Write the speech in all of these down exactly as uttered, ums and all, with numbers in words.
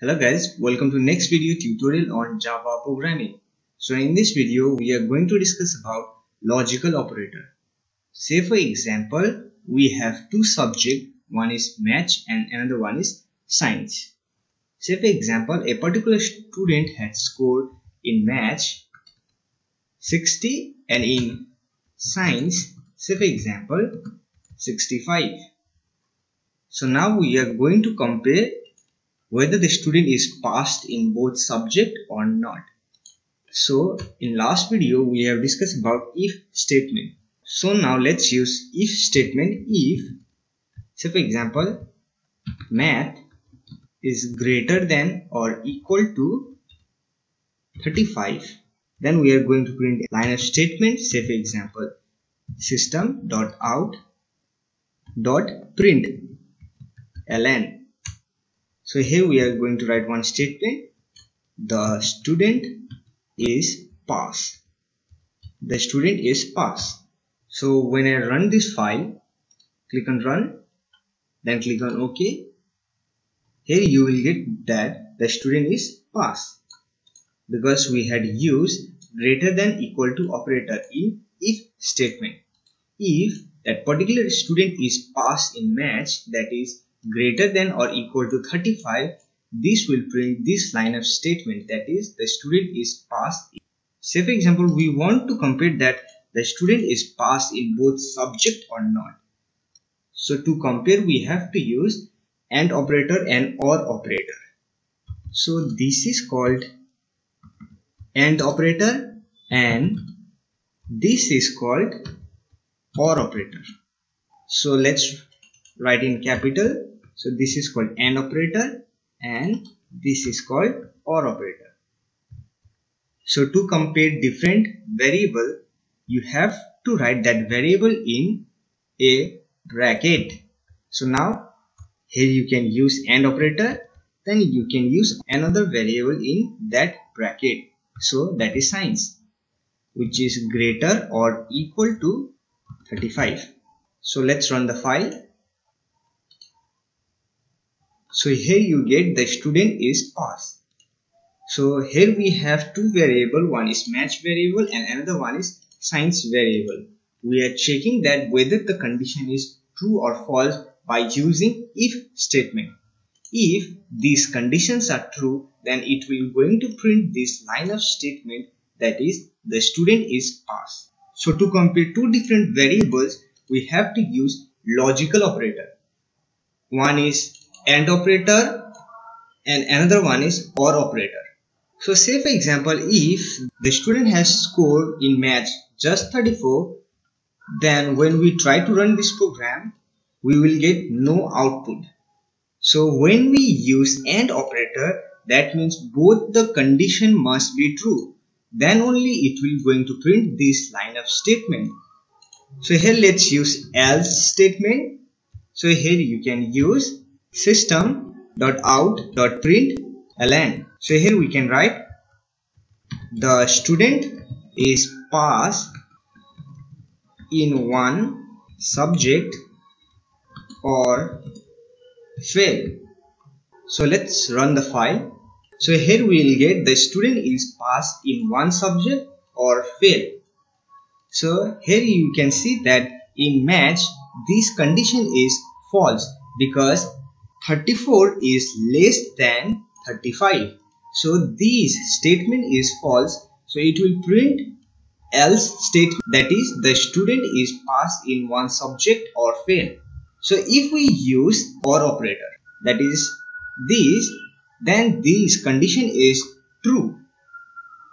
Hello guys, welcome to next video tutorial on Java programming. So in this video we are going to discuss about logical operator. Say for example we have two subjects, one is match and another one is science. Say for example a particular student had scored in match sixty and in science, say for example sixty-five. So now we are going to compare whether the student is passed in both subject or not. So in last video we have discussed about if statement. So now let's use if statement. If, say for example, math is greater than or equal to thirty-five, then we are going to print a line of statement. Say for example, system dot out dot println. So here we are going to write one statement. The student is pass. The student is pass. So when I run this file, click on run, then click on OK. Here you will get that the student is pass because we had used greater than equal to operator in if statement. If that particular student is pass in match, that is greater than or equal to thirty-five, this will print this line of statement, that is the student is passed. Say for example we want to compare that the student is passed in both subject or not. So to compare we have to use AND operator and OR operator. So this is called AND operator and this is called OR operator. So let's write in capital. So this is called AND operator and this is called OR operator. So to compare different variable, you have to write that variable in a bracket. So now here you can use AND operator, then you can use another variable in that bracket. So that is science, which is greater or equal to thirty-five. So let's run the file. So here you get the student is pass. So here we have two variables, one is match variable and another one is science variable. We are checking that whether the condition is true or false by using if statement. If these conditions are true, then it will going to print this line of statement, that is the student is pass. So to compare two different variables, we have to use logical operator. One is AND operator and another one is OR operator. So say for example if the student has scored in match just thirty-four, then when we try to run this program we will get no output. So when we use AND operator, that means both the condition must be true, then only it will going to print this line of statement. So here let's use else statement. So here you can use system dot out dot println. So here we can write the student is passed in one subject or fail. So let's run the file. So here we will get the student is passed in one subject or fail. So here you can see that in match this condition is false because thirty-four is less than thirty-five. So this statement is false. So it will print else statement, that is the student is passed in one subject or fail. So if we use OR operator, that is this, then this condition is true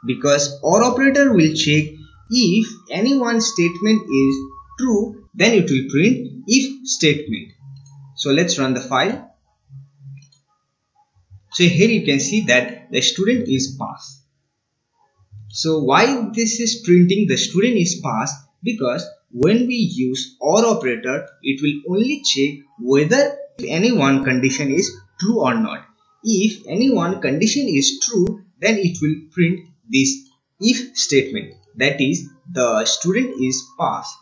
because OR operator will check if any one statement is true, then it will print if statement. So let's run the file. So here you can see that the student is passed. So why this is printing the student is passed? Because when we use OR operator, it will only check whether any one condition is true or not. If any one condition is true, then it will print this if statement, that is the student is passed.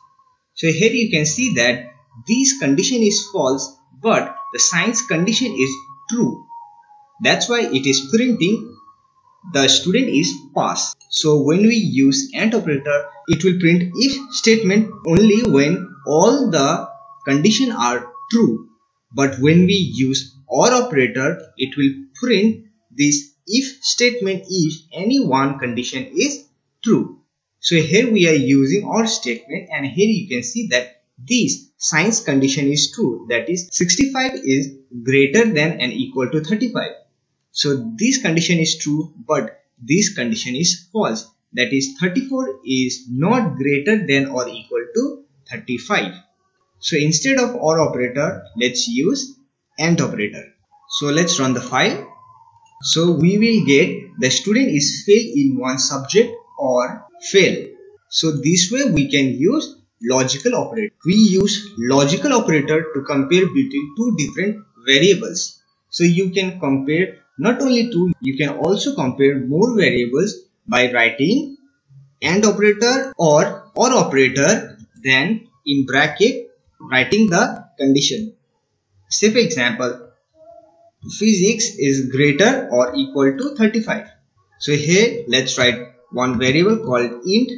So here you can see that this condition is false but the science condition is true. That's why it is printing the student is pass. So when we use AND operator, it will print if statement only when all the condition are true. But when we use OR operator, it will print this if statement if any one condition is true. So here we are using OR statement, and here you can see that this science condition is true, that is sixty-five is greater than and equal to thirty-five. So this condition is true, but this condition is false, that is thirty-four is not greater than or equal to thirty-five. So instead of OR operator, let's use AND operator. So let's run the file. So we will get the student is fail in one subject or fail. So this way we can use logical operator. We use logical operator to compare between two different variables. So you can compare not only two, you can also compare more variables by writing AND operator or OR operator, then in bracket writing the condition. Say for example, physics is greater or equal to thirty-five. So here let's write one variable called int,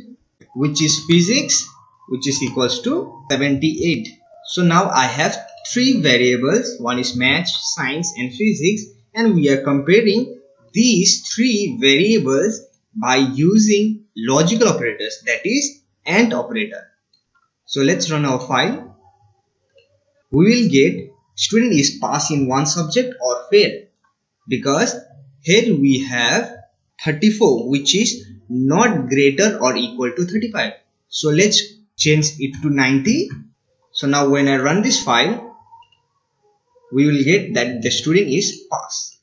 which is physics, which is equals to seventy-eight. So now I have three variables, one is math, science and physics, and we are comparing these three variables by using logical operators, that is AND operator. So let's run our file. We will get student is pass in one subject or fail, because here we have thirty-four, which is not greater or equal to thirty-five. So let's change it to ninety. So now when I run this file, we will get that the student is pass.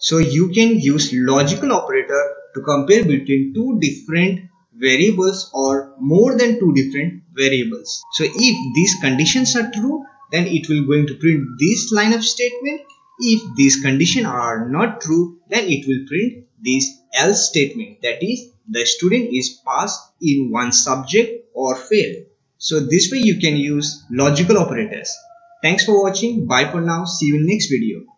So you can use logical operator to compare between two different variables or more than two different variables. So if these conditions are true, then it will going to print this line of statement. If these conditions are not true, then it will print this else statement, that is the student is passed in one subject or fail. So this way you can use logical operators. Thanks for watching. Bye for now. See you in next video.